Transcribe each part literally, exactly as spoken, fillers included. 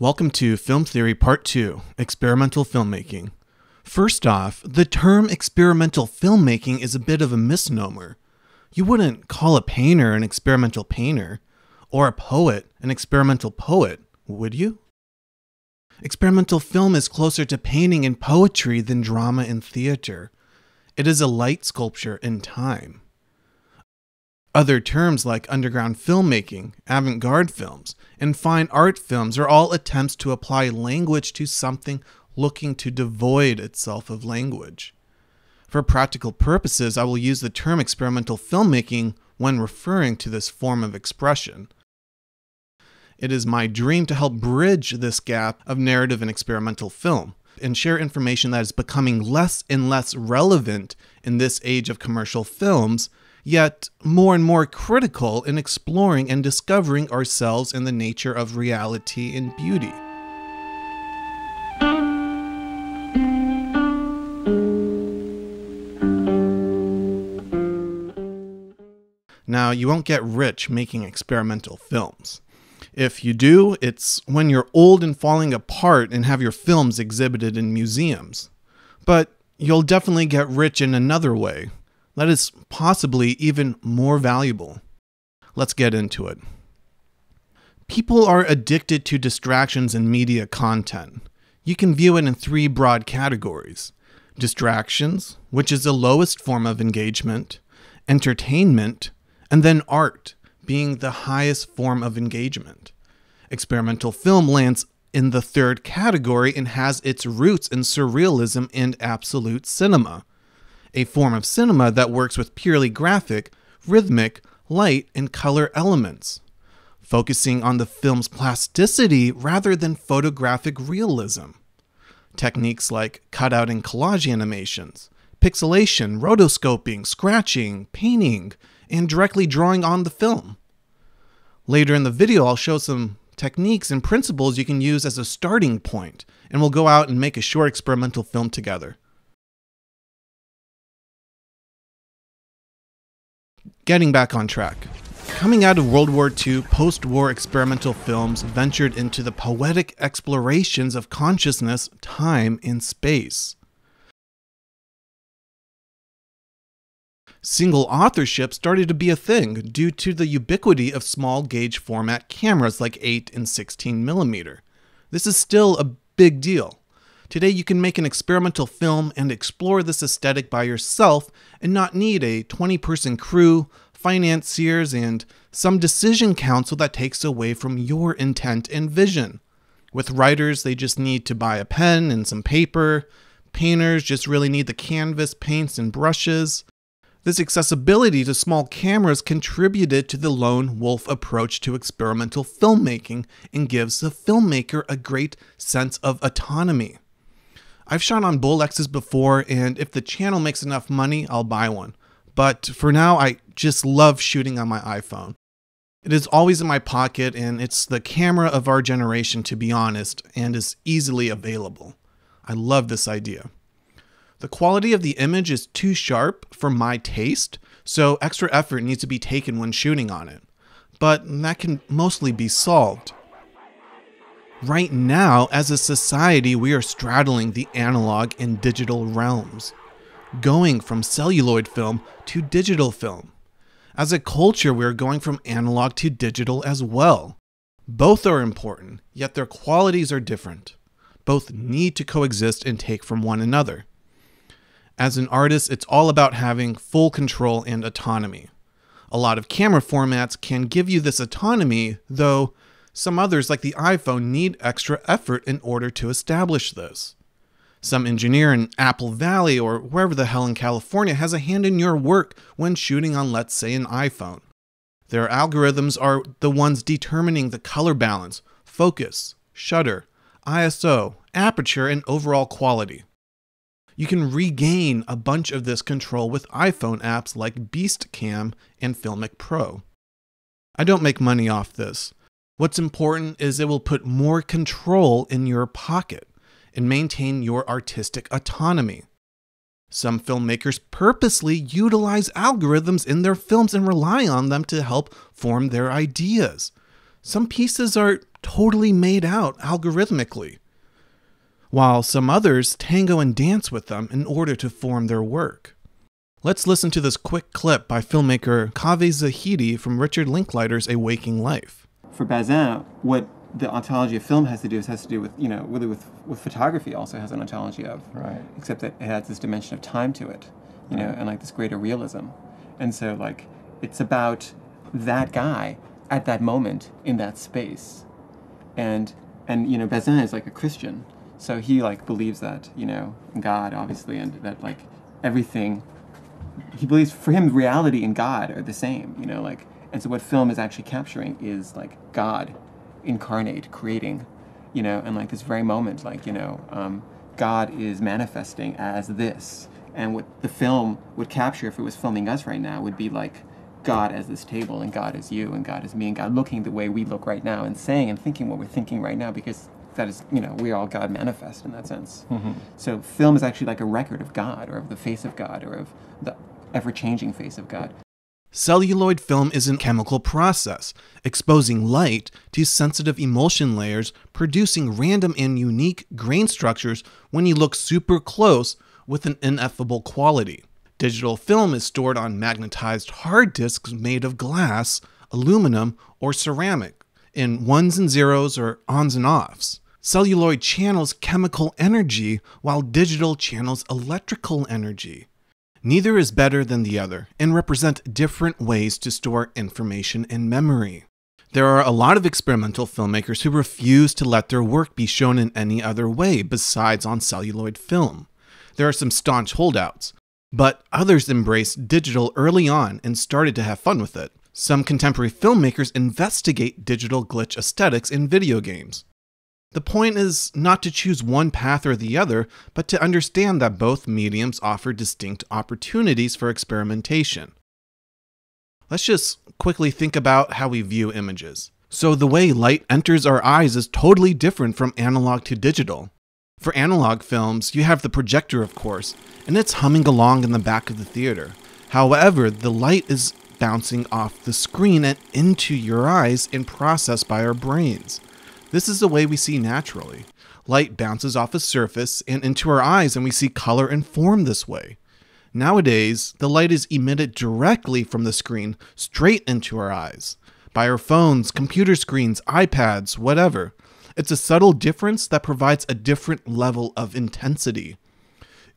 Welcome to Film Theory Part two, Experimental Filmmaking. First off, the term experimental filmmaking is a bit of a misnomer. You wouldn't call a painter an experimental painter, or a poet an experimental poet, would you? Experimental film is closer to painting and poetry than drama and theater. It is a light sculpture in time. Other terms like underground filmmaking, avant-garde films, and fine art films are all attempts to apply language to something looking to devoid itself of language. For practical purposes, I will use the term experimental filmmaking when referring to this form of expression. It is my dream to help bridge this gap of narrative and experimental film, and share information that is becoming less and less relevant in this age of commercial films, yet more and more critical in exploring and discovering ourselves in the nature of reality and beauty. Now, you won't get rich making experimental films. If you do, it's when you're old and falling apart and have your films exhibited in museums. But you'll definitely get rich in another way. That is possibly even more valuable. Let's get into it. People are addicted to distractions and media content. You can view it in three broad categories. Distractions, which is the lowest form of engagement, entertainment, and then art, being the highest form of engagement. Experimental film lands in the third category and has its roots in surrealism and absolute cinema. A form of cinema that works with purely graphic, rhythmic, light, and color elements, focusing on the film's plasticity rather than photographic realism. Techniques like cutout and collage animations, pixelation, rotoscoping, scratching, painting, and directly drawing on the film. Later in the video, I'll show some techniques and principles you can use as a starting point, and we'll go out and make a short experimental film together. Getting back on track. Coming out of World War Two, post-war experimental films ventured into the poetic explorations of consciousness, time, and space. Single authorship started to be a thing due to the ubiquity of small gauge format cameras like eight and sixteen millimeter. This is still a big deal. Today you can make an experimental film and explore this aesthetic by yourself and not need a twenty person crew, financiers, and some decision council that takes away from your intent and vision. With writers, they just need to buy a pen and some paper. Painters just really need the canvas, paints, and brushes. This accessibility to small cameras contributed to the lone wolf approach to experimental filmmaking and gives the filmmaker a great sense of autonomy. I've shot on Bolexes before, and if the channel makes enough money, I'll buy one. But for now, I just love shooting on my iPhone. It is always in my pocket, and it's the camera of our generation, to be honest, and is easily available. I love this idea. The quality of the image is too sharp for my taste, so extra effort needs to be taken when shooting on it. But that can mostly be solved. Right now, as a society, we are straddling the analog and digital realms, going from celluloid film to digital film. As a culture, we are going from analog to digital as well. Both are important, yet their qualities are different. Both need to coexist and take from one another. As an artist, it's all about having full control and autonomy. A lot of camera formats can give you this autonomy, though some others, like the iPhone, need extra effort in order to establish this. Some engineer in Apple Valley or wherever the hell in California has a hand in your work when shooting on, let's say, an iPhone. Their algorithms are the ones determining the color balance, focus, shutter, I S O, aperture, and overall quality. You can regain a bunch of this control with iPhone apps like Beastcam and Filmic Pro. I don't make money off this. What's important is it will put more control in your pocket and maintain your artistic autonomy. Some filmmakers purposely utilize algorithms in their films and rely on them to help form their ideas. some pieces are totally made out algorithmically, while some others tango and dance with them in order to form their work. Let's listen to this quick clip by filmmaker Kaveh Zahidi from Richard Linklater's A Waking Life. For Bazin, what the ontology of film has to do is has to do with, you know, really with, with photography also has an ontology of, right, except that it has this dimension of time to it, you know, and like this greater realism. And so like, it's about that guy at that moment in that space. And, and you know, Bazin is like a Christian. So he like believes that, you know, in God, obviously, and that like everything, he believes for him reality and God are the same, you know, like, and so what film is actually capturing is like God incarnate, creating, you know, and like this very moment, like, you know, um, God is manifesting as this. And what the film would capture if it was filming us right now would be like God as this table, and God as you, and God as me, and God looking the way we look right now, and saying and thinking what we're thinking right now, because that is, you know, we are all God manifest in that sense. Mm-hmm. So film is actually like a record of God, or of the face of God, or of the ever-changing face of God. Celluloid film is a chemical process, exposing light to sensitive emulsion layers, producing random and unique grain structures when you look super close with an ineffable quality. Digital film is stored on magnetized hard disks made of glass, aluminum, or ceramic, in ones and zeros or ons and offs. Celluloid channels chemical energy, while digital channels electrical energy. Neither is better than the other, and represent different ways to store information and memory. There are a lot of experimental filmmakers who refuse to let their work be shown in any other way besides on celluloid film. There are some staunch holdouts, but others embraced digital early on and started to have fun with it. Some contemporary filmmakers investigate digital glitch aesthetics in video games. The point is not to choose one path or the other, but to understand that both mediums offer distinct opportunities for experimentation. Let's just quickly think about how we view images. So the way light enters our eyes is totally different from analog to digital. For analog films, you have the projector, of course, and it's humming along in the back of the theater. However, the light is bouncing off the screen and into your eyes and processed by our brains. This is the way we see naturally. Light bounces off a surface and into our eyes, and we see color and form this way. Nowadays, the light is emitted directly from the screen straight into our eyes, by our phones, computer screens, iPads, whatever. It's a subtle difference that provides a different level of intensity.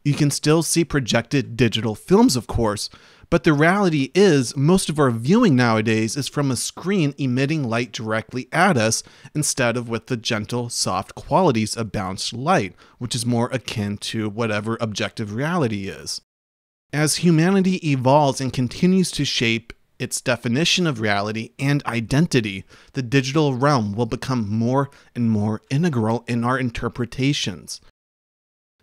You can still see projected digital films, of course, but the reality is most of our viewing nowadays is from a screen emitting light directly at us instead of with the gentle, soft qualities of bounced light, which is more akin to whatever objective reality is. As humanity evolves and continues to shape its definition of reality and identity, the digital realm will become more and more integral in our interpretations.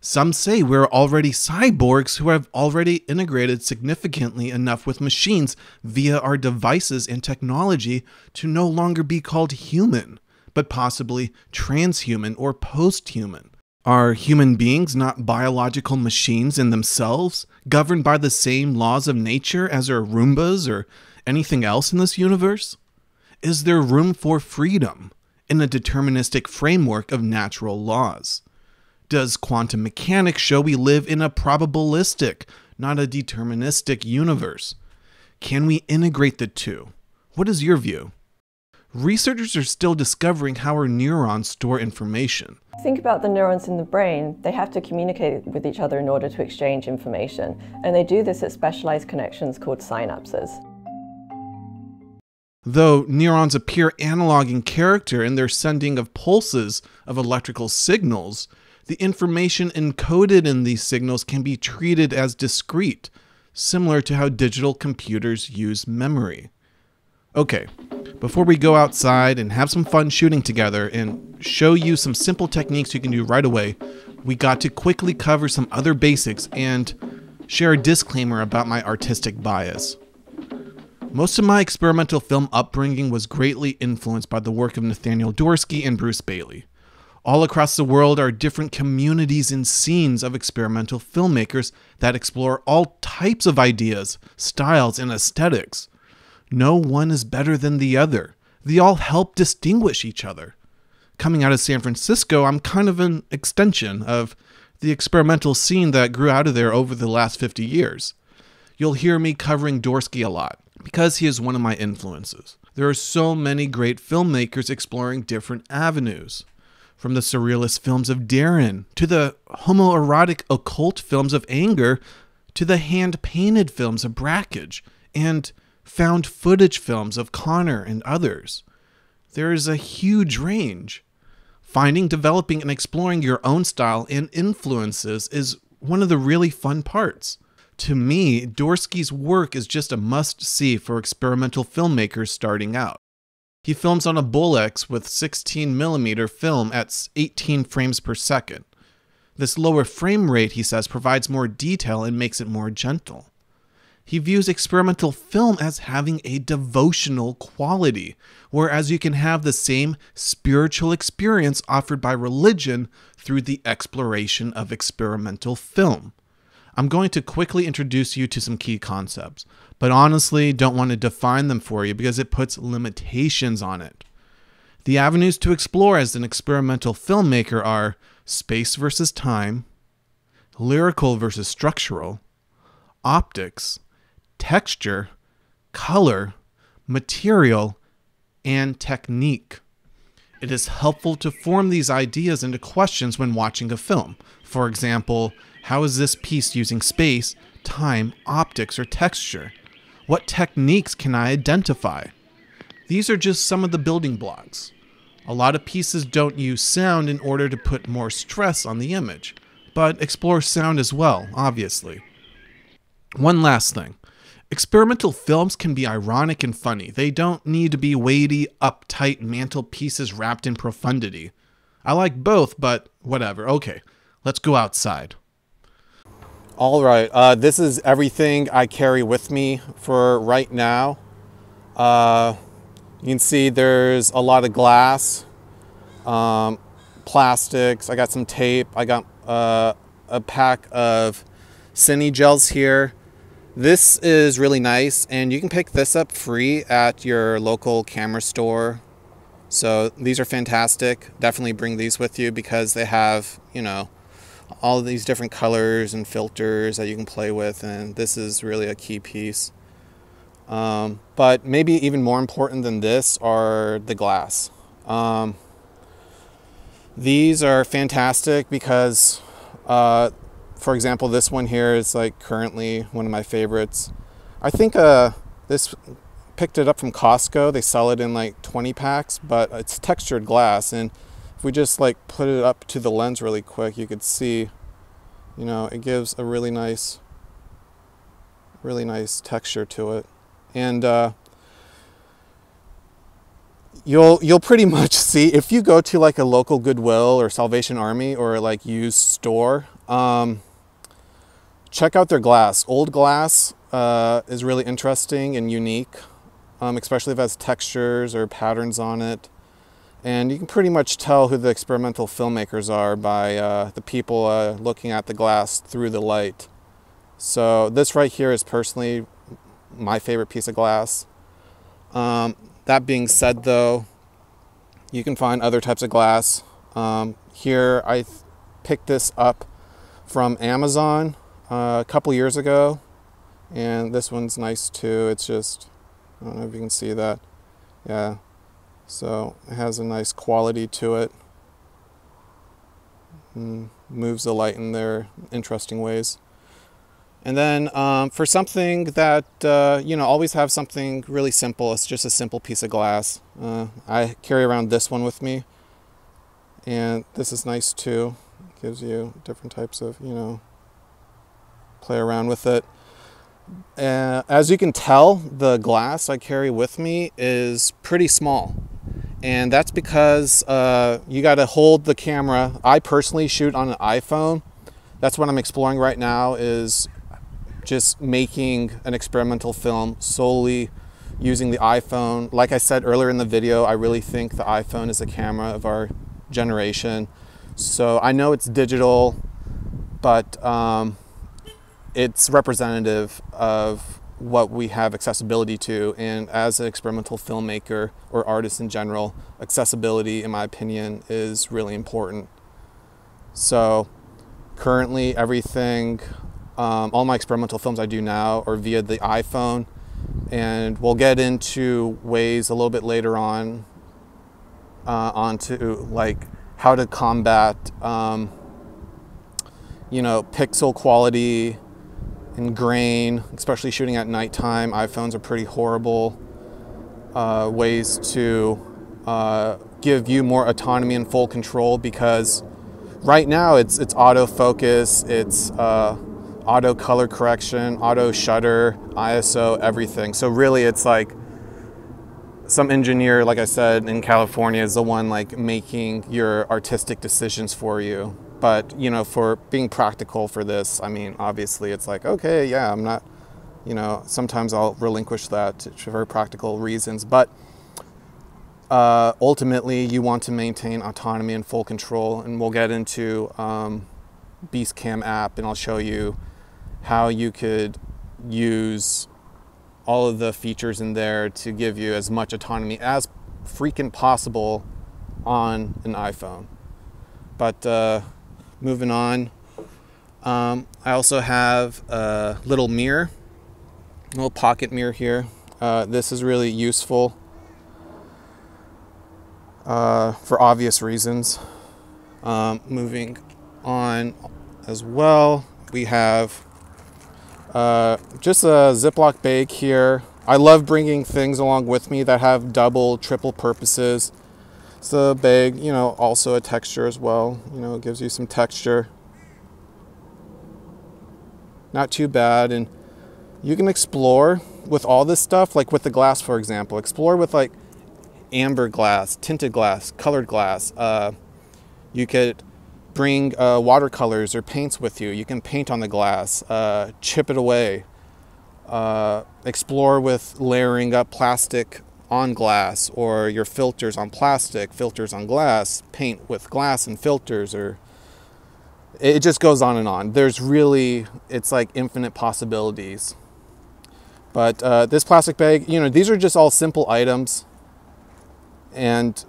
Some say we're already cyborgs who have already integrated significantly enough with machines via our devices and technology to no longer be called human, but possibly transhuman or post-human. Are human beings not biological machines in themselves, governed by the same laws of nature as our Roombas or anything else in this universe? Is there room for freedom in a deterministic framework of natural laws? Does quantum mechanics show we live in a probabilistic, not a deterministic universe? Can we integrate the two? What is your view? Researchers are still discovering how our neurons store information. Think about the neurons in the brain. They have to communicate with each other in order to exchange information, and they do this at specialized connections called synapses. Though neurons appear analog in character in their sending of pulses of electrical signals, the information encoded in these signals can be treated as discrete, similar to how digital computers use memory. Okay, before we go outside and have some fun shooting together and show you some simple techniques you can do right away, we got to quickly cover some other basics and share a disclaimer about my artistic bias. Most of my experimental film upbringing was greatly influenced by the work of Nathaniel Dorsky and Bruce Baillie. All across the world are different communities and scenes of experimental filmmakers that explore all types of ideas, styles, and aesthetics. No one is better than the other. they all help distinguish each other. Coming out of San Francisco, I'm kind of an extension of the experimental scene that grew out of there over the last fifty years. You'll hear me covering Dorsky a lot, because he is one of my influences. There are so many great filmmakers exploring different avenues, from the surrealist films of Deren, to the homoerotic occult films of Anger, to the hand-painted films of Brakhage, and found footage films of Connor and others. There is a huge range. Finding, developing, and exploring your own style and influences is one of the really fun parts. To me, Dorsky's work is just a must-see for experimental filmmakers starting out. He films on a Bolex with sixteen millimeter film at eighteen frames per second. This lower frame rate, he says, provides more detail and makes it more gentle. He views experimental film as having a devotional quality, whereas you can have the same spiritual experience offered by religion through the exploration of experimental film. I'm going to quickly introduce you to some key concepts, but honestly don't want to define them for you because it puts limitations on it. The avenues to explore as an experimental filmmaker are space versus time, lyrical versus structural, optics, texture, color, material, and technique. It is helpful to form these ideas into questions when watching a film. For example, how is this piece using space, time, optics, or texture? What techniques can I identify? These are just some of the building blocks. A lot of pieces don't use sound in order to put more stress on the image, but explore sound as well, obviously. One last thing. Experimental films can be ironic and funny. They don't need to be weighty, uptight mantelpieces wrapped in profundity. I like both, but whatever. Okay, let's go outside. All right, uh, this is everything I carry with me for right now. Uh, you can see there's a lot of glass, um, plastics. I got some tape. I got uh, a pack of CineGels here. This is really nice, and you can pick this up free at your local camera store. So these are fantastic. Definitely bring these with you because they have, you know, all these different colors and filters that you can play with, and this is really a key piece. Um, but maybe even more important than this are the glass. Um, these are fantastic because uh, for example, this one here is like currently one of my favorites. I think uh, this picked it up from Costco. They sell it in like twenty packs, but it's textured glass. And if we just like put it up to the lens really quick, you could see, you know, it gives a really nice, really nice texture to it. And uh, you'll you'll pretty much see if you go to like a local Goodwill or Salvation Army or like used store. Um, check out their glass. Old glass uh, is really interesting and unique, um, especially if it has textures or patterns on it. And you can pretty much tell who the experimental filmmakers are by uh, the people uh, looking at the glass through the light. So this right here is personally my favorite piece of glass. Um, that being said, though, you can find other types of glass. Um, here I th- picked this up from Amazon uh, a couple years ago, and this one's nice too. It's just, I don't know if you can see that. Yeah, so it has a nice quality to it. Mm, moves the light in there interesting ways. And then um, for something that, uh, you know, always have something really simple. It's just a simple piece of glass. Uh, I carry around this one with me, and this is nice too. Gives you different types of, you know, play around with it. Uh, as you can tell, the glass I carry with me is pretty small. And that's because uh, you got to hold the camera. I personally shoot on an iPhone. That's what I'm exploring right now, is just making an experimental film solely using the iPhone. Like I said earlier in the video, I really think the iPhone is the camera of our generation. So I know it's digital, but um, it's representative of what we have accessibility to. And as an experimental filmmaker or artist in general, accessibility, in my opinion, is really important. So currently everything, um, all my experimental films I do now are via the iPhone, and we'll get into ways a little bit later on uh, onto like how to combat, um, you know, pixel quality and grain, especially shooting at nighttime. iPhones are pretty horrible. Uh, ways to uh, give you more autonomy and full control, because right now it's it's auto focus, it's uh, auto color correction, auto shutter, I S O, everything. So really it's like some engineer, like I said, in California is the one like making your artistic decisions for you. But, you know, for being practical for this, I mean, obviously it's like, okay, yeah, I'm not, you know, sometimes I'll relinquish that for very practical reasons. But uh, ultimately, you want to maintain autonomy and full control. And we'll get into um, Beastcam app, and I'll show you how you could use all of the features in there to give you as much autonomy as freaking possible on an iPhone. But uh, moving on, um, I also have a little mirror, a little pocket mirror here. Uh, this is really useful uh, for obvious reasons. Um, moving on as well, we have uh, just a Ziploc bag here. I love bringing things along with me that have double, triple purposes. It's a bag, you know, also a texture as well. You know, it gives you some texture. Not too bad. And you can explore with all this stuff, like with the glass, for example. Explore with like amber glass, tinted glass, colored glass. Uh, you could bring uh, watercolors or paints with you. You can paint on the glass, uh, chip it away. Uh, explore with layering up plastic on glass, or your filters on plastic, filters on glass, paint with glass and filters, or it just goes on and on. There's really, it's like infinite possibilities. But uh, this plastic bag, you know, these are just all simple items, and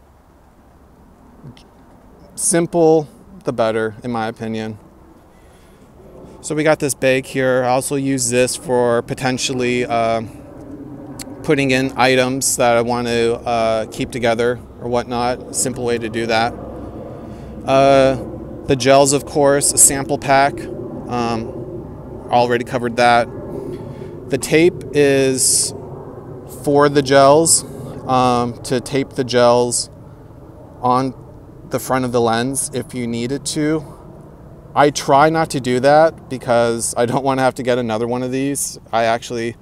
simple the better, in my opinion. So we got this bag here. I also use this for potentially uh, putting in items that I want to uh, keep together or whatnot. Simple way to do that. Uh, the gels, of course, a sample pack. Um, already covered that. The tape is for the gels, um, to tape the gels on the front of the lens if you needed to. I try not to do that because I don't want to have to get another one of these. I actually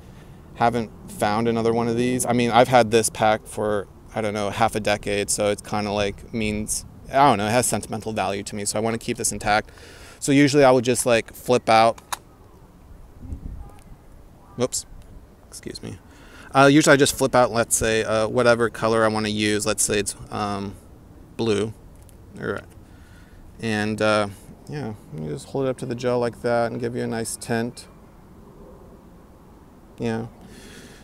haven't found another one of these. I mean, I've had this pack for, I don't know, half a decade, so it's kind of like means, I don't know, it has sentimental value to me, so I want to keep this intact. So usually I would just like flip out, whoops, excuse me. Uh, usually I just flip out, let's say, uh, whatever color I want to use. Let's say it's um, blue. All right. And uh, yeah, let me just hold it up to the gel like that and give you a nice tint. Yeah.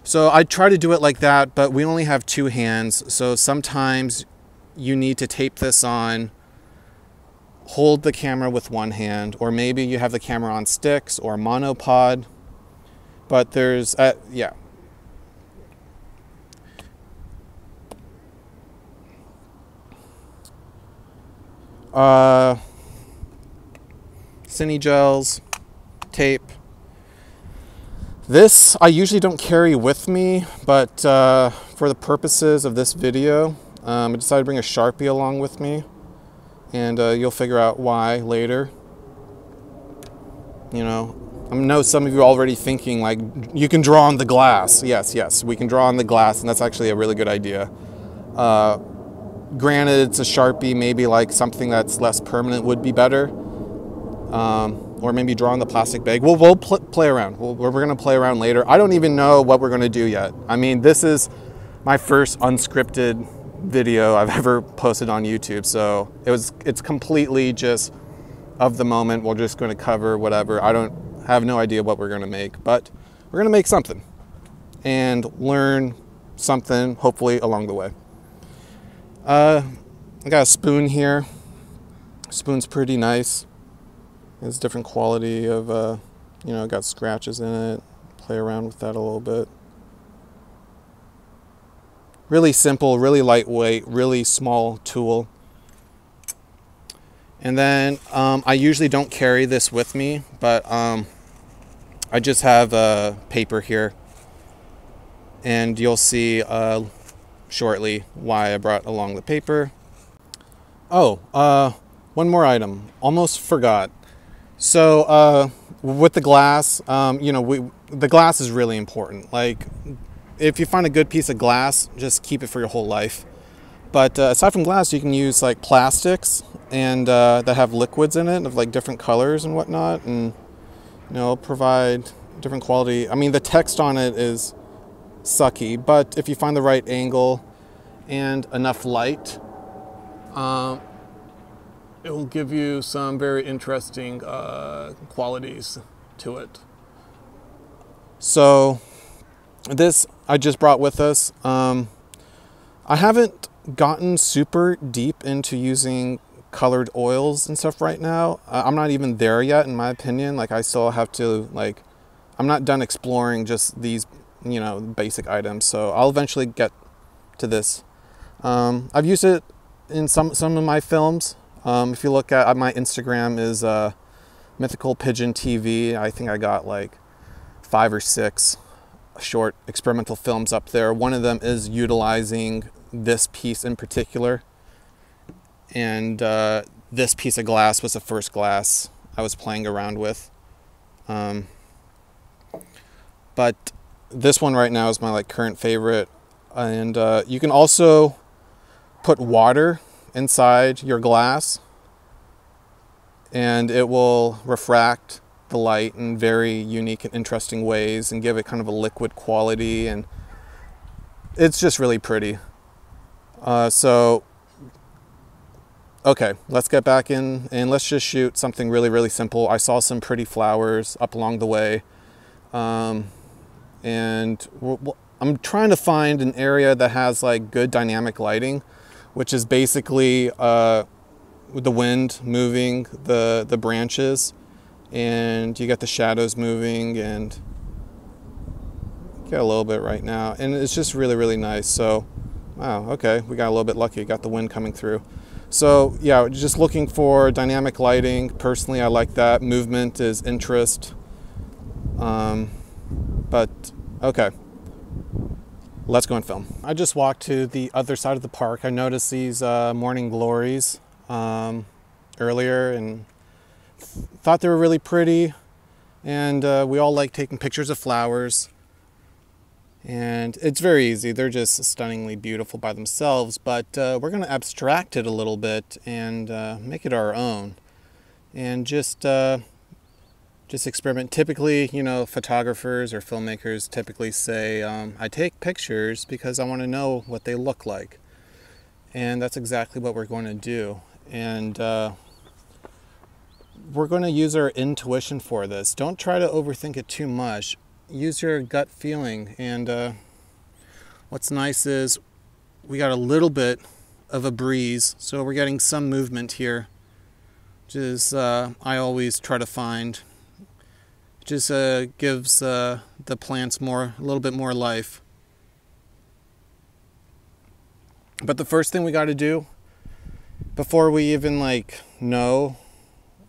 So I try to do it like that, but we only have two hands. So sometimes you need to tape this on, hold the camera with one hand, or maybe you have the camera on sticks or monopod, but there's, uh, yeah. Uh, CineGels, tape. This I usually don't carry with me, but uh, for the purposes of this video, um, I decided to bring a Sharpie along with me, and uh, you'll figure out why later. You know, I know some of you are already thinking like, you can draw on the glass. Yes, yes, we can draw on the glass, and that's actually a really good idea. Uh, granted, it's a Sharpie, maybe like something that's less permanent would be better. Um, or maybe draw on the plastic bag. We'll, we'll pl play around. We'll, we're gonna play around later. I don't even know what we're gonna do yet. I mean, this is my first unscripted video I've ever posted on YouTube, so it was, it's completely just of the moment. We're just gonna cover whatever. I don't have no idea what we're gonna make, but we're gonna make something. and learn something, hopefully, along the way. Uh, I got a spoon here. Spoon's pretty nice. It's different quality of, uh, you know, got scratches in it. Play around with that a little bit. Really simple, really lightweight, really small tool. And then um, I usually don't carry this with me, but um, I just have a uh, paper here, and you'll see uh, shortly why I brought along the paper. Oh, uh, one more item, almost forgot. So uh, with the glass, um, you know, we, the glass is really important. Like, if you find a good piece of glass, just keep it for your whole life. But uh, aside from glass, you can use like plastics and uh, that have liquids in it of like different colors and whatnot, and you know, provide different quality. I mean, the text on it is sucky, but if you find the right angle and enough light, um, it will give you some very interesting uh, qualities to it. So this I just brought with us. Um, I haven't gotten super deep into using colored oils and stuff right now. I'm not even there yet, in my opinion. Like, I still have to, like, I'm not done exploring just these, you know, basic items. So I'll eventually get to this. Um, I've used it in some, some of my films. Um, if you look at my Instagram, is uh, mythical pigeon T V. I think I got like five or six short experimental films up there. One of them is utilizing this piece in particular, and uh, this piece of glass was the first glass I was playing around with, um, but this one right now is my like current favorite. And uh, you can also put water inside your glass and it will refract the light in very unique and interesting ways and give it kind of a liquid quality, and it's just really pretty. Uh, so, okay, let's get back in and let's just shoot something really, really simple. I saw some pretty flowers up along the way. Um, and we're, we're, I'm trying to find an area that has like good dynamic lighting, which is basically uh, the wind moving the, the branches, and you get the shadows moving, and get a little bit right now. And it's just really, really nice. So, wow, okay, we got a little bit lucky, got the wind coming through. So yeah, just looking for dynamic lighting. Personally, I like that. Movement is interest. Um, but okay, let's go and film. I just walked to the other side of the park. I noticed these uh, morning glories um, earlier and thought they were really pretty. And uh, we all like taking pictures of flowers. And it's very easy. They're just stunningly beautiful by themselves, but uh, we're going to abstract it a little bit and uh, make it our own, and just uh, just experiment. Typically, you know, photographers or filmmakers typically say, um, I take pictures because I want to know what they look like. And that's exactly what we're going to do. And uh, we're going to use our intuition for this. Don't try to overthink it too much. Use your gut feeling. And uh, what's nice is we got a little bit of a breeze, so we're getting some movement here, which is uh, I always try to find. It just uh, gives uh, the plants more, a little bit more life. But the first thing we got to do before we even like know,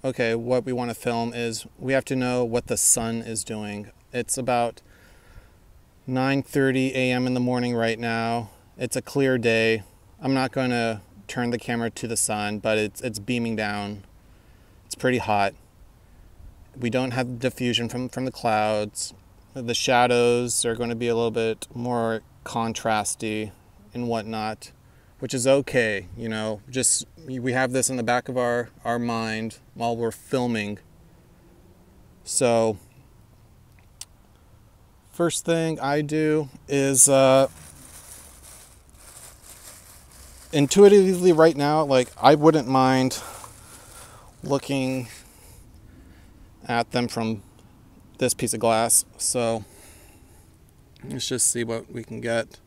okay, what we want to film, is we have to know what the sun is doing. It's about nine thirty A M in the morning right now. It's a clear day. I'm not going to turn the camera to the sun, but it's, it's beaming down. It's pretty hot. We don't have diffusion from, from the clouds. The shadows are going to be a little bit more contrasty and whatnot, which is okay. You know, just we have this in the back of our, our mind while we're filming. So first thing I do is uh, intuitively right now, like, I wouldn't mind looking at them from this piece of glass. So Let's just see what we can get.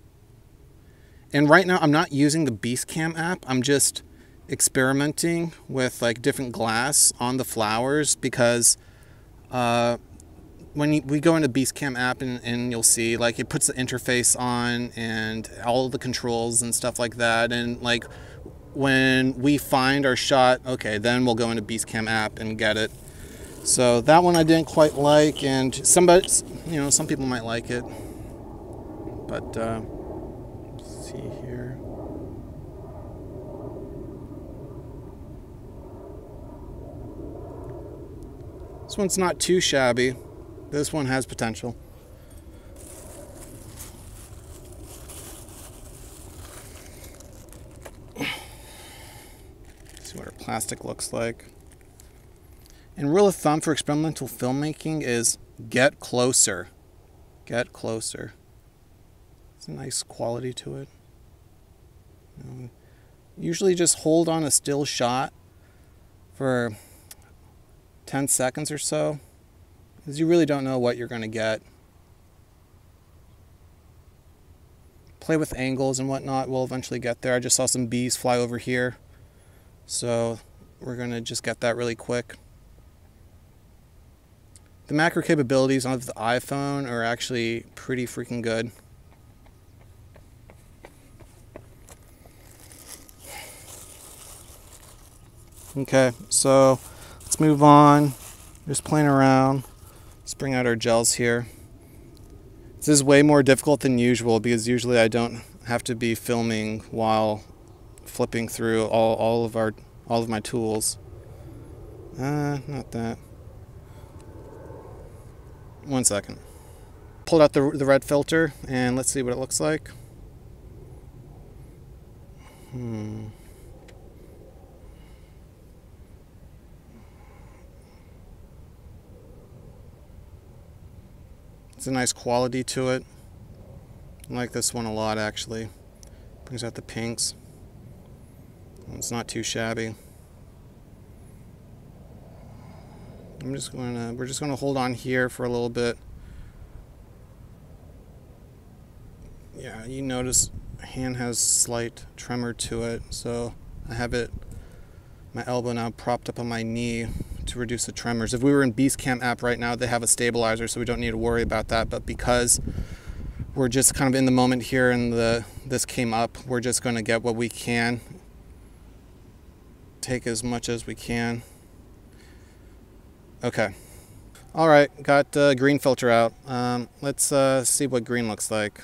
And right now I'm not using the Beastcam app. I'm just experimenting with like different glass on the flowers, because uh, when you, we go into Beastcam app and, and you'll see like it puts the interface on and all the controls and stuff like that. And like when we find our shot, okay, then we'll go into Beastcam app and get it. So that one I didn't quite like, and somebody, you know, some people might like it, but uh, let's see here. This one's not too shabby. This one has potential. Let's see what our plastic looks like. And rule of thumb for experimental filmmaking is get closer. Get closer. It's a nice quality to it. Um, usually just hold on a still shot for ten seconds or so, because you really don't know what you're going to get. Play with angles and whatnot. We'll eventually get there. I just saw some bees fly over here, so we're going to just get that really quick. The macro capabilities of the iPhone are actually pretty freaking good. Okay, so let's move on. Just playing around. Let's bring out our gels here. This is way more difficult than usual, because usually I don't have to be filming while flipping through all, all of our all of my tools. Uh, not that. One second. Pulled out the, the red filter, and let's see what it looks like. Hmm. It's a nice quality to it. I like this one a lot, actually. Brings out the pinks. It's not too shabby. I'm just going to, we're just going to hold on here for a little bit. Yeah, you notice my hand has slight tremor to it, so I have it, my elbow now propped up on my knee to reduce the tremors. If we were in Beastcam app right now, they have a stabilizer, so we don't need to worry about that, but because we're just kind of in the moment here and the this came up, we're just going to get what we can, take as much as we can. Okay. All right, got the uh, green filter out. Um, let's uh, see what green looks like.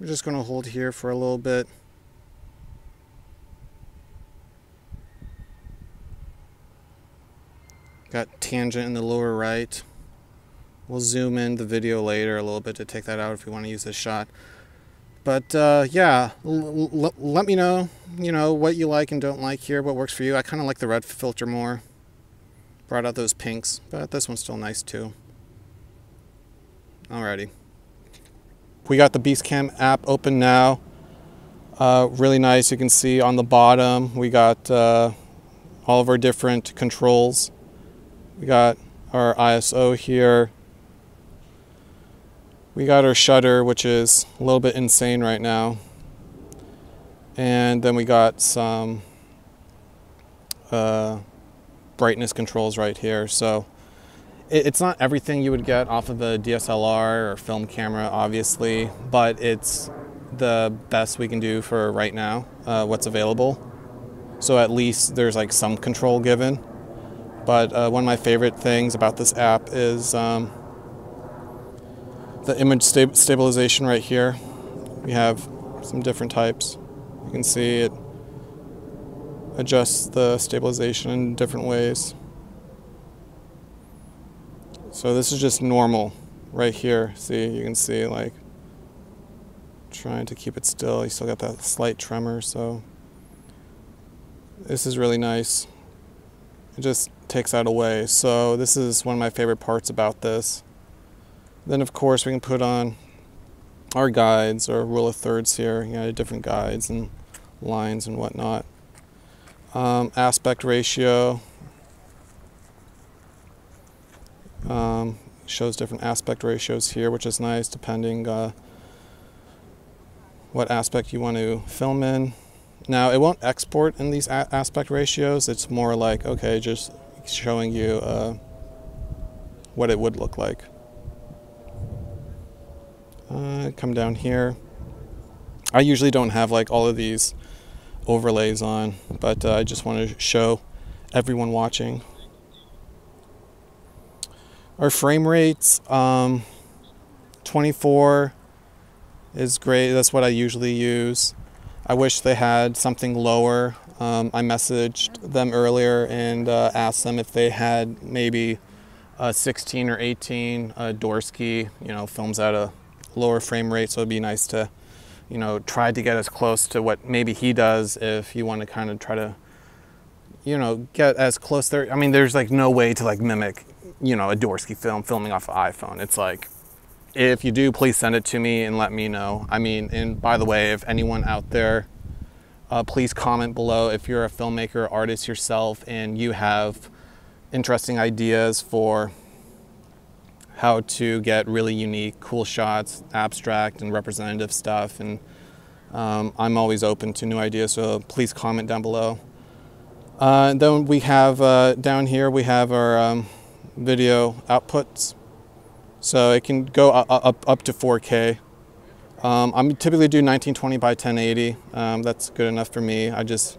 We're just going to hold here for a little bit. Got tangent in the lower right. We'll zoom in the video later a little bit to take that out if we want to use this shot. But uh, yeah, l l let me know, you know, what you like and don't like here, what works for you. I kind of like the red filter more. Brought out those pinks, but this one's still nice too. Alrighty. We got the Beastcam app open now. Uh, really nice. You can see on the bottom, we got uh, all of our different controls. We got our I S O here. We got our shutter, which is a little bit insane right now. And then we got some uh, brightness controls right here. So it, it's not everything you would get off of a D S L R or film camera, obviously, but it's the best we can do for right now, uh, what's available. So at least there's like some control given. But uh, one of my favorite things about this app is um, the image sta stabilization right here. We have some different types. You can see it adjusts the stabilization in different ways. So this is just normal right here. See, you can see like trying to keep it still. You still got that slight tremor, so this is really nice. It just takes that away. So this is one of my favorite parts about this. Then of course we can put on our guides or rule of thirds here, you know, different guides and lines and whatnot. Um, aspect ratio, Um, shows different aspect ratios here, which is nice depending uh, what aspect you want to film in. Now, it won't export in these a aspect ratios. It's more like, okay, just showing you uh, what it would look like. Uh, come down here. I usually don't have like all of these overlays on, but uh, I just want to show everyone watching. Our frame rates, um, twenty-four is great. That's what I usually use. I wish they had something lower. Um, I messaged them earlier and uh, asked them if they had maybe a sixteen or eighteen. Uh, Dorsky, you know, films at a lower frame rate, so it'd be nice to, you know, try to get as close to what maybe he does if you want to kind of try to, you know, get as close there. I mean, there's like no way to like mimic, you know, a Dorsky film filming off an iPhone. It's like, if you do, please send it to me and let me know. I mean, and by the way, if anyone out there, uh, please comment below if you're a filmmaker, artist yourself, and you have interesting ideas for how to get really unique, cool shots, abstract and representative stuff. And um, I'm always open to new ideas, so please comment down below. Uh, then we have, uh, down here, we have our um, video outputs. So it can go up, up, up to four K. Um, I typically do nineteen twenty by ten eighty. Um, that's good enough for me. I just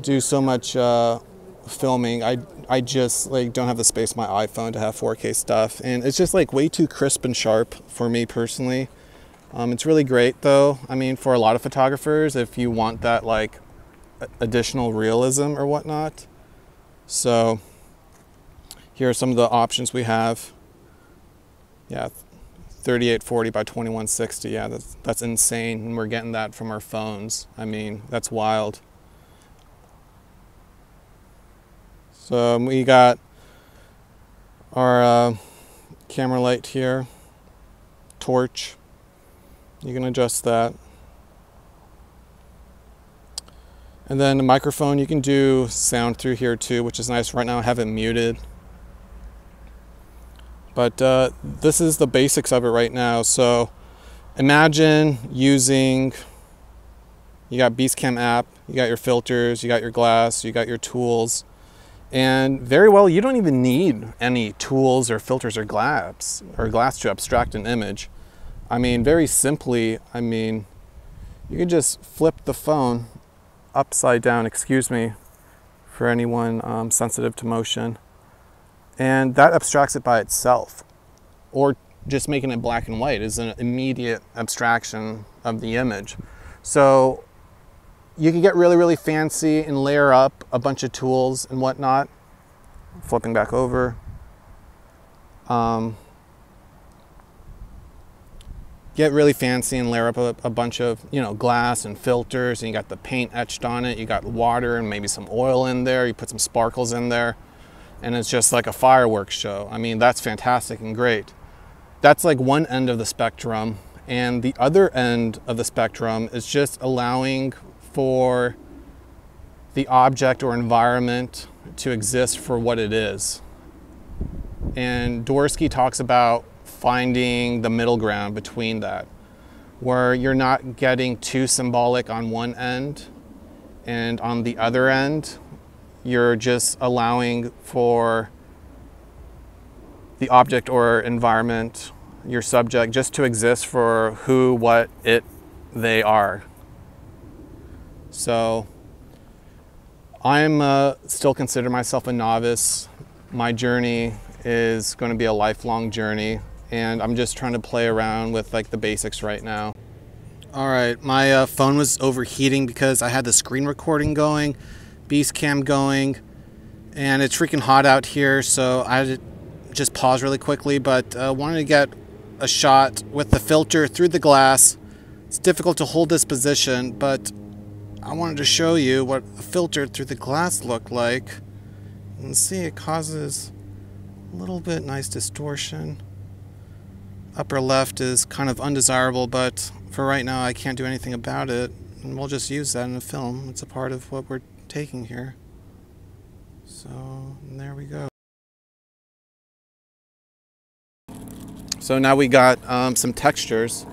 do so much uh, filming. I, I just like don't have the space on my iPhone to have four K stuff. And it's just like way too crisp and sharp for me personally. Um, it's really great though. I mean, for a lot of photographers, if you want that like additional realism or whatnot. So here are some of the options we have. Yeah, thirty-eight forty by twenty-one sixty. Yeah, that's, that's insane. And we're getting that from our phones. I mean, that's wild. So we got our uh, camera light here, torch. You can adjust that. And then the microphone, you can do sound through here too, which is nice. Right now I have it muted. But uh, this is the basics of it right now. So imagine using, you got Beastcam app, you got your filters, you got your glass, you got your tools. And very well, you don't even need any tools or filters or glass, or glass to abstract an image. I mean, very simply, I mean, you can just flip the phone upside down, excuse me, for anyone um, sensitive to motion. And that abstracts it by itself. Or just making it black and white is an immediate abstraction of the image. So you can get really, really fancy and layer up a bunch of tools and whatnot. Flipping back over. Um, get really fancy and layer up a, a bunch of, you know, glass and filters, and you got the paint etched on it. You got water and maybe some oil in there. You put some sparkles in there. And it's just like a fireworks show. I mean, that's fantastic and great. That's like one end of the spectrum. And the other end of the spectrum is just allowing for the object or environment to exist for what it is. And Dorsky talks about finding the middle ground between that, where you're not getting too symbolic on one end, and on the other end, you're just allowing for the object or environment, your subject, just to exist for who, what, it, they are. So I'm uh, still consider myself a novice. My journey is going to be a lifelong journey, and I'm just trying to play around with like the basics right now. All right, my uh, phone was overheating because I had the screen recording going, Beastcam going, and it's freaking hot out here, so I just paused really quickly, but uh, wanted to get a shot with the filter through the glass. It's difficult to hold this position, but I wanted to show you what a filter through the glass looked like. You can see it causes a little bit nice distortion. Upper left is kind of undesirable, but for right now I can't do anything about it, and we'll just use that in the film. It's a part of what we're taking here. So there we go. So now we got um, some textures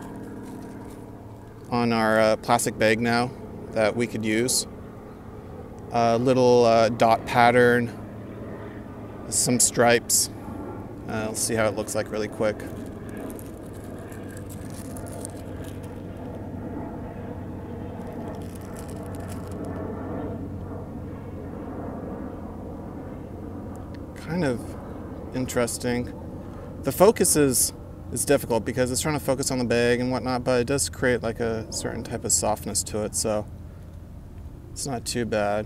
on our uh, plastic bag now that we could use. A little uh, dot pattern, some stripes. Uh, let's see how it looks like really quick. Kind of interesting. The focus is, is difficult because it's trying to focus on the bag and whatnot, but it does create like a certain type of softness to it, so it's not too bad.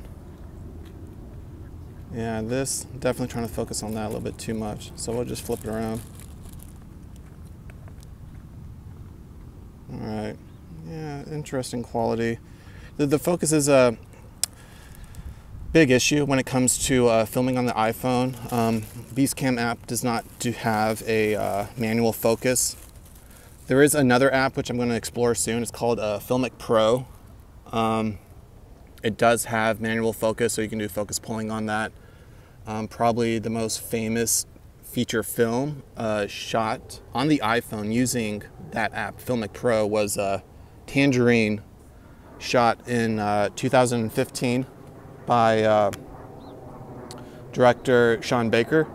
Yeah, this, definitely trying to focus on that a little bit too much, so we'll just flip it around. All right, yeah, interesting quality. The, the focus is a big issue when it comes to uh, filming on the iPhone. Um, Beastcam app does not do have a uh, manual focus. There is another app which I'm going to explore soon. It's called uh, Filmic Pro. Um, it does have manual focus, so you can do focus pulling on that. Um, probably the most famous feature film uh, shot on the iPhone using that app, Filmic Pro, was uh, Tangerine, shot in uh, two thousand fifteen. By uh, director Sean Baker,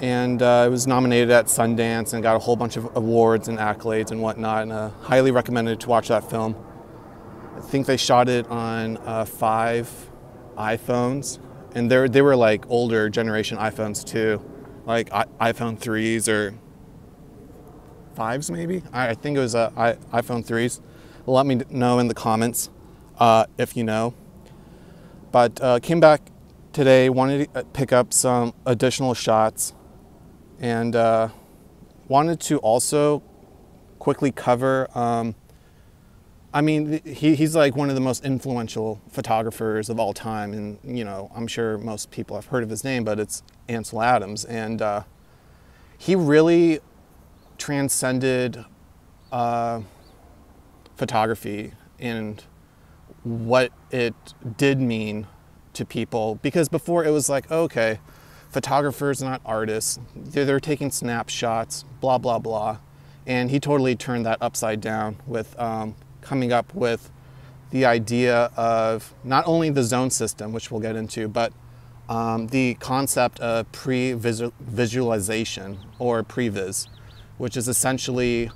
and uh, it was nominated at Sundance and got a whole bunch of awards and accolades and whatnot, and uh, highly recommended to watch that film. I think they shot it on uh, five iPhones, and they they were like older generation iPhones too, like I iPhone threes or fives maybe? I, I think it was uh, I iPhone threes. Let me know in the comments uh, if you know. But uh, came back today, wanted to pick up some additional shots, and uh, wanted to also quickly cover, um, I mean, he, he's like one of the most influential photographers of all time, and you know, I'm sure most people have heard of his name, but it's Ansel Adams, and uh, he really transcended uh, photography and what it did mean to people, because before it was like, okay, photographers, not artists, they're, they're taking snapshots, blah blah blah, and he totally turned that upside down with um, coming up with the idea of not only the zone system, which we'll get into, but um, the concept of pre-visualization or previs, which is essentially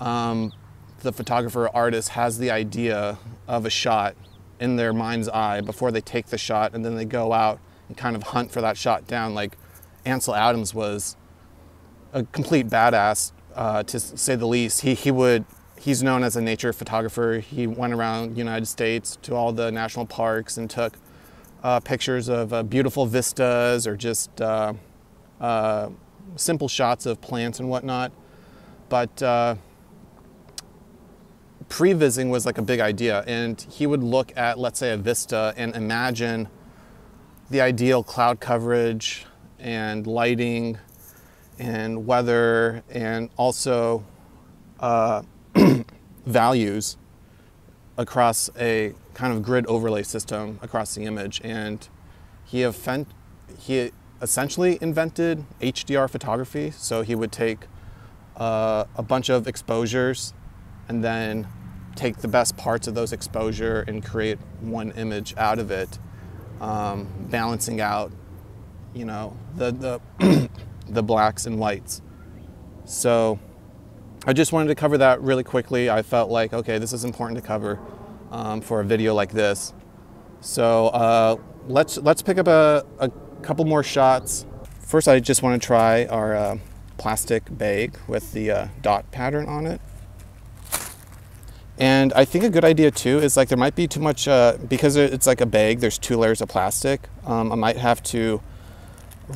um, the photographer or artist has the idea of a shot in their mind's eye before they take the shot, and then they go out and kind of hunt for that shot down. Like Ansel Adams was a complete badass, uh, to say the least. He, he would, he's known as a nature photographer. He went around the United States to all the national parks and took uh, pictures of uh, beautiful vistas or just uh, uh, simple shots of plants and whatnot. But uh, prevising was like a big idea, and he would look at, let's say, a vista and imagine the ideal cloud coverage and lighting and weather and also uh, values across a kind of grid overlay system across the image. And he, he essentially invented H D R photography. So he would take uh, a bunch of exposures and then take the best parts of those exposure and create one image out of it, um, balancing out, you know, the, the, the blacks and whites. So I just wanted to cover that really quickly. I felt like, okay, this is important to cover um, for a video like this. So uh, let's, let's pick up a, a couple more shots. First, I just want to try our uh, plastic bag with the uh, dot pattern on it. And I think a good idea too is, like, there might be too much, uh, because it's like a bag, there's two layers of plastic. Um, I might have to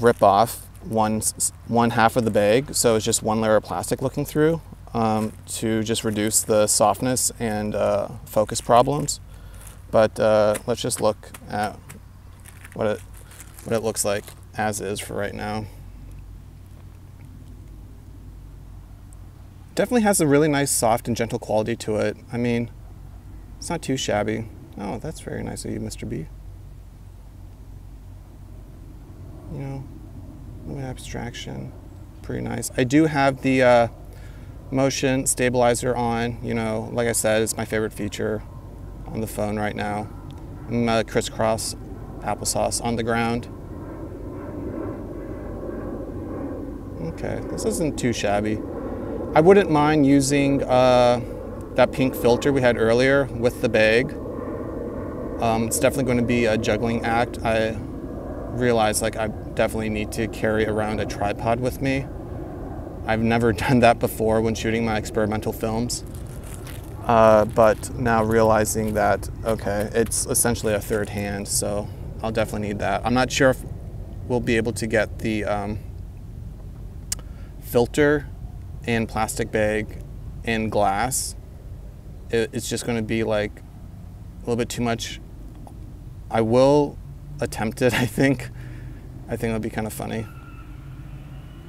rip off one, one half of the bag, so it's just one layer of plastic looking through, um, to just reduce the softness and uh, focus problems. But uh, let's just look at what it, what it looks like as is for right now. Definitely has a really nice soft and gentle quality to it. I mean, it's not too shabby. Oh, that's very nice of you, Mister B. You know, abstraction, pretty nice. I do have the uh, motion stabilizer on. You know, like I said, it's my favorite feature on the phone right now. I'm uh, crisscross applesauce on the ground. Okay, this isn't too shabby. I wouldn't mind using uh, that pink filter we had earlier with the bag. Um, it's definitely going to be a juggling act. I realize like I definitely need to carry around a tripod with me. I've never done that before when shooting my experimental films. Uh, but now realizing that, okay, it's essentially a third hand, so I'll definitely need that. I'm not sure if we'll be able to get the um, filter and plastic bag and glass. It, it's just going to be like a little bit too much. I will attempt it, I think. I think it'll be kind of funny.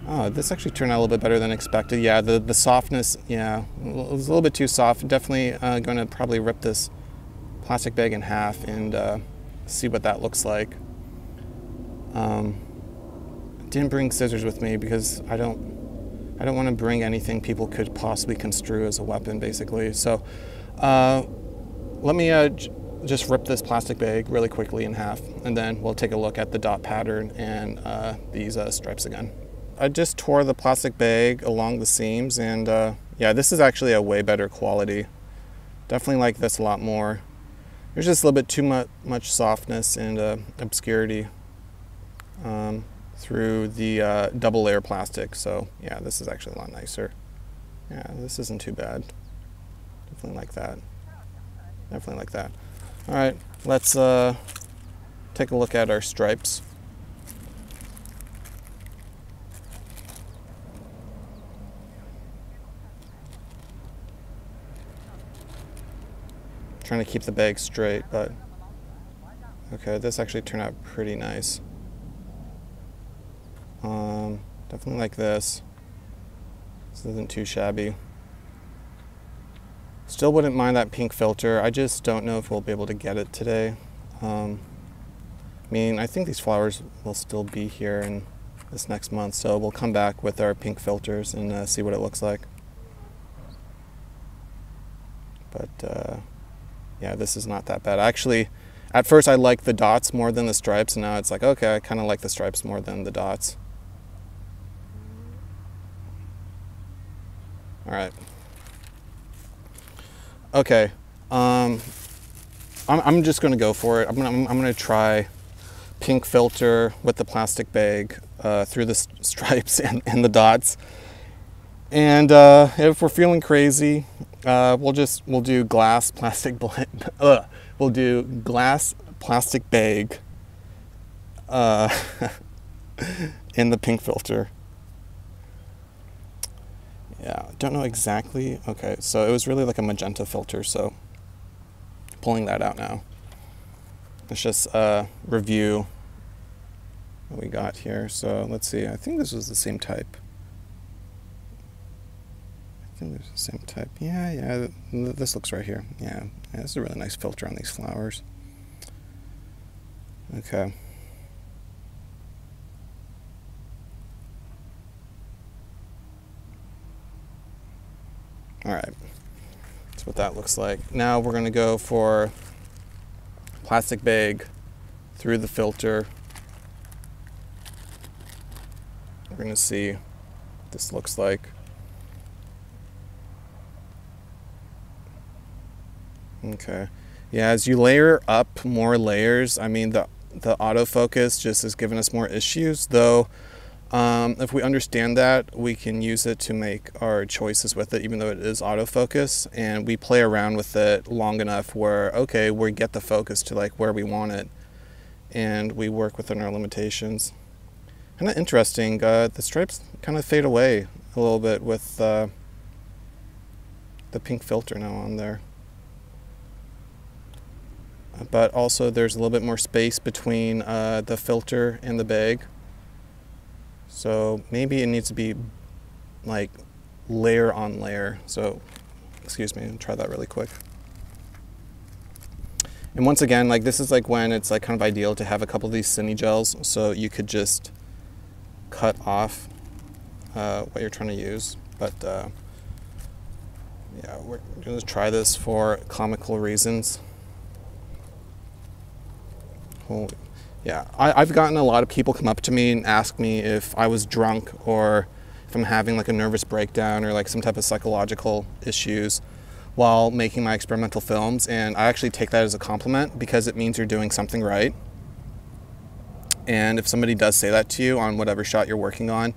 Oh, this actually turned out a little bit better than expected. Yeah, the, the softness, yeah, it was a little bit too soft. Definitely uh, going to probably rip this plastic bag in half and uh, see what that looks like. Um, didn't bring scissors with me because I don't, I don't want to bring anything people could possibly construe as a weapon, basically. So uh, let me uh, j just rip this plastic bag really quickly in half, and then we'll take a look at the dot pattern and uh, these uh, stripes again. I just tore the plastic bag along the seams, and uh, yeah, this is actually a way better quality. Definitely like this a lot more. There's just a little bit too much, much softness and uh, obscurity um, through the uh, double layer plastic. So yeah, this is actually a lot nicer. Yeah, this isn't too bad. Definitely like that. Definitely like that. All right, let's uh, take a look at our stripes. Trying to keep the bag straight, but okay, this actually turned out pretty nice. Um, definitely like this. This isn't too shabby. Still wouldn't mind that pink filter. I just don't know if we'll be able to get it today. Um, I mean, I think these flowers will still be here in this next month, so we'll come back with our pink filters and uh, see what it looks like. But uh, yeah, this is not that bad. Actually, at first I liked the dots more than the stripes, and now it's like, okay, I kind of like the stripes more than the dots. All right. Okay, um, I'm, I'm just gonna go for it. I'm gonna, I'm, I'm gonna try pink filter with the plastic bag uh, through the stripes and, and the dots. And uh, if we're feeling crazy, Uh, we'll just, we'll do glass, plastic, uh, we'll do glass, plastic bag, uh, in the pink filter. Yeah, don't know exactly. Okay, so it was really like a magenta filter, so pulling that out now. Let's just uh, review what we got here. So let's see, I think this was the same type. There's the same type. Yeah, yeah, this looks right here. Yeah, yeah, this is a really nice filter on these flowers. Okay. All right, that's what that looks like. Now we're gonna go for plastic bag through the filter. We're gonna see what this looks like. Okay, yeah, as you layer up more layers, I mean, the, the autofocus just is giving us more issues, though um, if we understand that, we can use it to make our choices with it, even though it is autofocus, and we play around with it long enough where, okay, we get the focus to like where we want it, and we work within our limitations. Kind of interesting, uh, the stripes kind of fade away a little bit with uh, the pink filter now on there. But also there's a little bit more space between uh, the filter and the bag. So maybe it needs to be like layer on layer. So, excuse me, I'll try that really quick. And once again, like this is like when it's like kind of ideal to have a couple of these CineGels, so you could just cut off uh, what you're trying to use. But uh, yeah, we're going to try this for comical reasons. Holy, yeah, I, I've gotten a lot of people come up to me and ask me if I was drunk or if I'm having like a nervous breakdown or like some type of psychological issues while making my experimental films, and I actually take that as a compliment because it means you're doing something right. And if somebody does say that to you on whatever shot you're working on,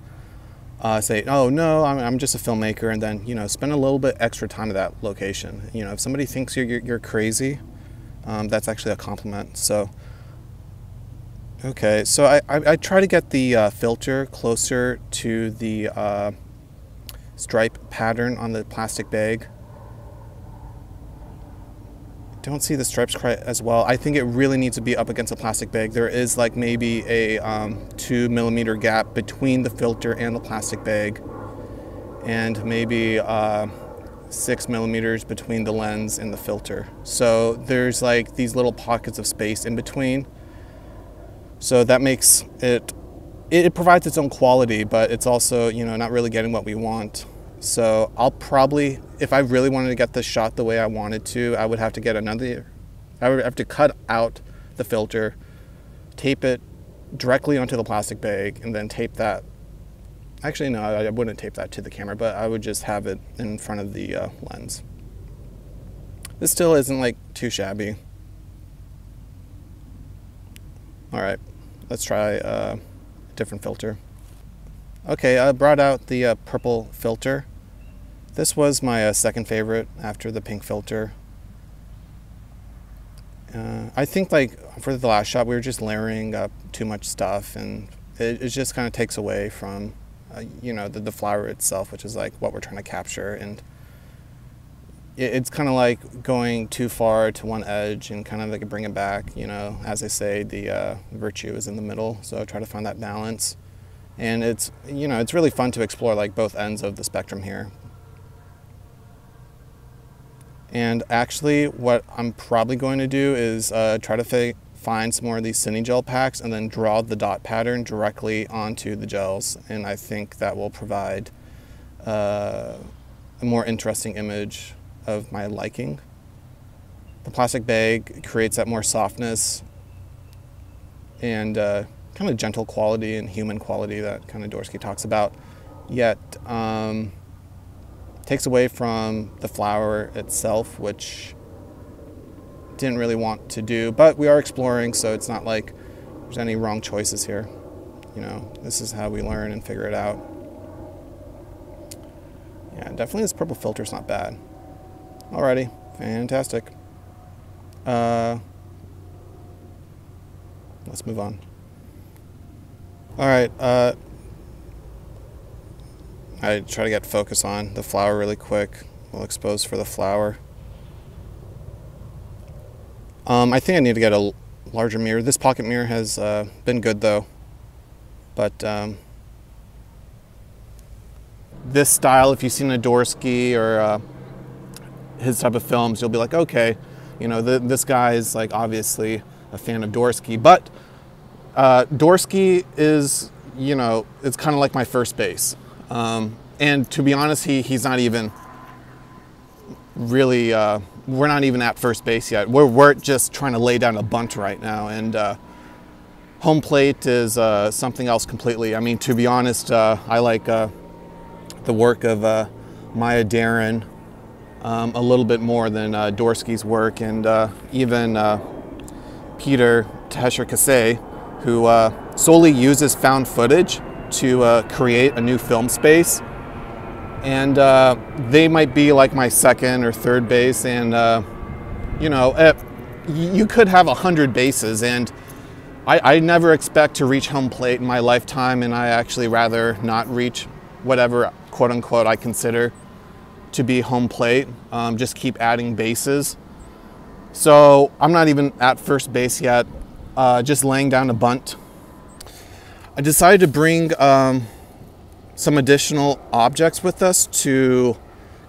uh, say, oh no, I'm, I'm just a filmmaker, and then, you know, spend a little bit extra time at that location. You know, if somebody thinks you're, you're, you're crazy, um, that's actually a compliment. So, okay, so I, I, I try to get the uh, filter closer to the uh, stripe pattern on the plastic bag. Don't see the stripes quite as well. I think it really needs to be up against a plastic bag. There is like maybe a um, two millimeter gap between the filter and the plastic bag, and maybe uh, six millimeters between the lens and the filter. So there's like these little pockets of space in between. So that makes it, it provides its own quality, but it's also, you know, not really getting what we want. So I'll probably, if I really wanted to get this shot the way I wanted to, I would have to get another, I would have to cut out the filter, tape it directly onto the plastic bag, and then tape that. Actually, no, I wouldn't tape that to the camera, but I would just have it in front of the uh, lens. This still isn't like too shabby. All right, let's try uh, a different filter. Okay, I brought out the uh, purple filter. This was my uh, second favorite after the pink filter. Uh, I think like for the last shot, we were just layering up too much stuff, and it, it just kind of takes away from, uh, you know, the, the flower itself, which is like what we're trying to capture. And it, it's kind of like going too far to one edge and kind of like bring it back, you know. As I say, the uh, virtue is in the middle, so I try to find that balance. And it's, you know, it's really fun to explore like both ends of the spectrum here. And actually what I'm probably going to do is uh, try to find some more of these CineGel packs and then draw the dot pattern directly onto the gels. And I think that will provide uh, a more interesting image of my liking. The plastic bag creates that more softness and uh, kind of gentle quality and human quality that kind of Dorsky talks about, yet um, takes away from the flower itself, which didn't really want to do, but we are exploring, so it's not like there's any wrong choices here. You know, this is how we learn and figure it out. Yeah, definitely this purple filter's not bad. Alrighty, fantastic. Uh, let's move on. All right, uh, I try to get focus on the flower really quick. We'll expose for the flower. Um, I think I need to get a larger mirror. This pocket mirror has uh, been good though, but um, this style, if you've seen a Dorsky or uh, his type of films, you'll be like, okay, you know, the, this guy is like obviously a fan of Dorsky, but Uh, Dorsky is, you know, it's kind of like my first base. Um, and to be honest, he, he's not even really, uh, we're not even at first base yet. We're, we're just trying to lay down a bunt right now. And uh, home plate is uh, something else completely. I mean, to be honest, uh, I like uh, the work of uh, Maya Deren um, a little bit more than uh, Dorsky's work, and uh, even uh, Peter Tscherkassky, who uh, solely uses found footage to uh, create a new film space. And uh, they might be like my second or third base. And, uh, you know, if, you could have a hundred bases. And I, I never expect to reach home plate in my lifetime. And I actually rather not reach whatever, quote unquote, I consider to be home plate. Um, just keep adding bases. So I'm not even at first base yet. Uh, just laying down a bunt. I decided to bring um, some additional objects with us to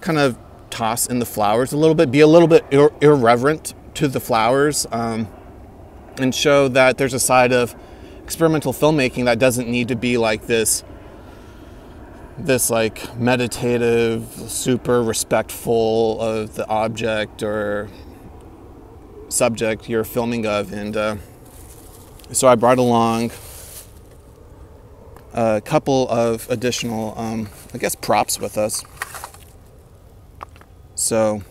kind of toss in the flowers a little bit, be a little bit ir irreverent to the flowers, um, and show that there's a side of experimental filmmaking that doesn't need to be like this this like meditative, super respectful of the object or subject you're filming of. And uh, so I brought along a couple of additional, um, I guess, props with us. So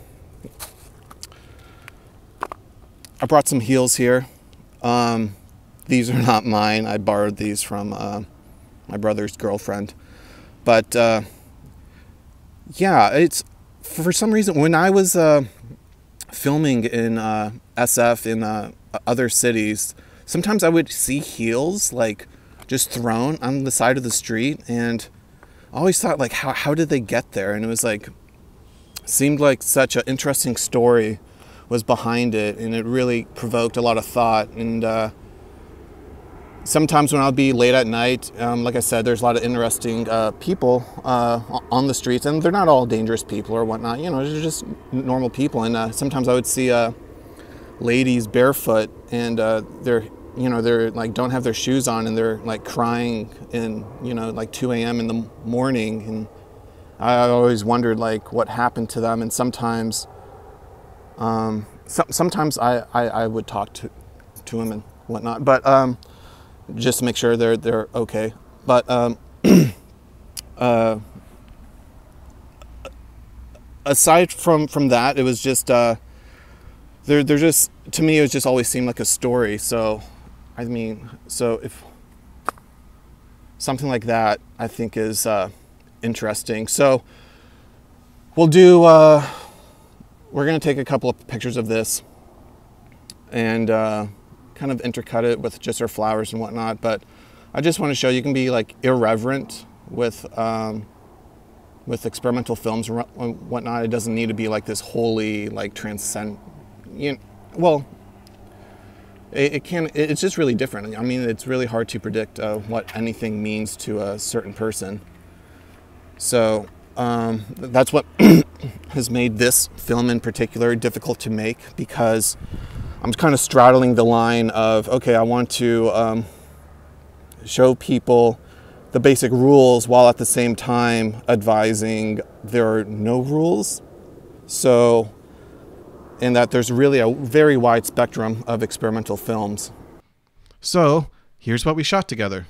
I brought some heels here. Um, these are not mine. I borrowed these from uh, my brother's girlfriend. But uh, yeah, it's for some reason when I was uh, filming in uh, S F in uh, other cities, sometimes I would see heels like just thrown on the side of the street, and I always thought like, how how did they get there? And it was like, seemed like such an interesting story was behind it, and it really provoked a lot of thought. And uh, sometimes when I'll be late at night, um, like I said, there's a lot of interesting uh, people uh, on the streets, and they're not all dangerous people or whatnot. You know, they're just normal people. And uh, sometimes I would see uh, ladies barefoot, and uh, they're, you know, they're like don't have their shoes on, and they're like crying, in you know, like two A M in the morning. And I always wondered like what happened to them. And sometimes, um, so sometimes I, I I would talk to to them and whatnot, but. Um, just to make sure they're they're okay. But um, uh, aside from from that, it was just uh, they're they're just, to me it was just always seemed like a story. So I mean, so if something like that, I think is uh, interesting. So we'll do. Uh, we're gonna take a couple of pictures of this and. Uh, kind of intercut it with just her flowers and whatnot, but I just want to show you can be like irreverent with um, with experimental films and whatnot. It doesn't need to be like this holy, like transcend. You know, well, it, it can. It's just really different. I mean, it's really hard to predict uh, what anything means to a certain person. So um, that's what has made this film in particular difficult to make, because I'm kind of straddling the line of, okay, I want to um, show people the basic rules while at the same time advising there are no rules. So, and that there's really a very wide spectrum of experimental films. So here's what we shot together.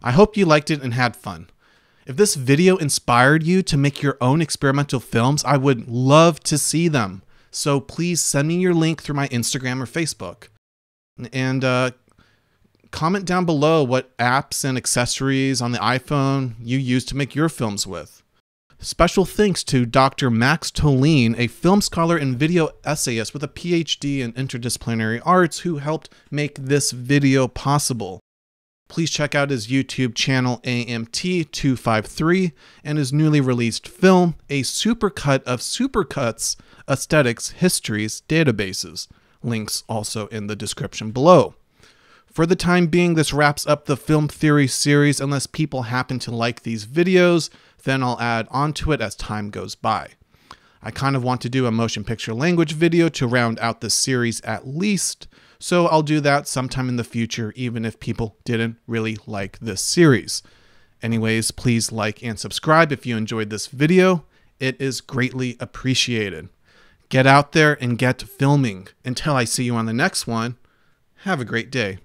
I hope you liked it and had fun. If this video inspired you to make your own experimental films, I would love to see them. So please send me your link through my Instagram or Facebook. And uh, comment down below what apps and accessories on the iPhone you use to make your films with. Special thanks to Doctor Max Tohline, a film scholar and video essayist with a P H D in interdisciplinary arts who helped make this video possible. Please check out his YouTube channel A M T two five three and his newly released film, A Supercut of Supercuts: Aesthetics, Histories, Databases. Links also in the description below. For the time being, this wraps up the film theory series. Unless people happen to like these videos, then I'll add on to it as time goes by. I kind of want to do a motion picture language video to round out this series at least, so I'll do that sometime in the future, even if people didn't really like this series. Anyways, please like and subscribe if you enjoyed this video. It is greatly appreciated. Get out there and get filming. Until I see you on the next one, have a great day.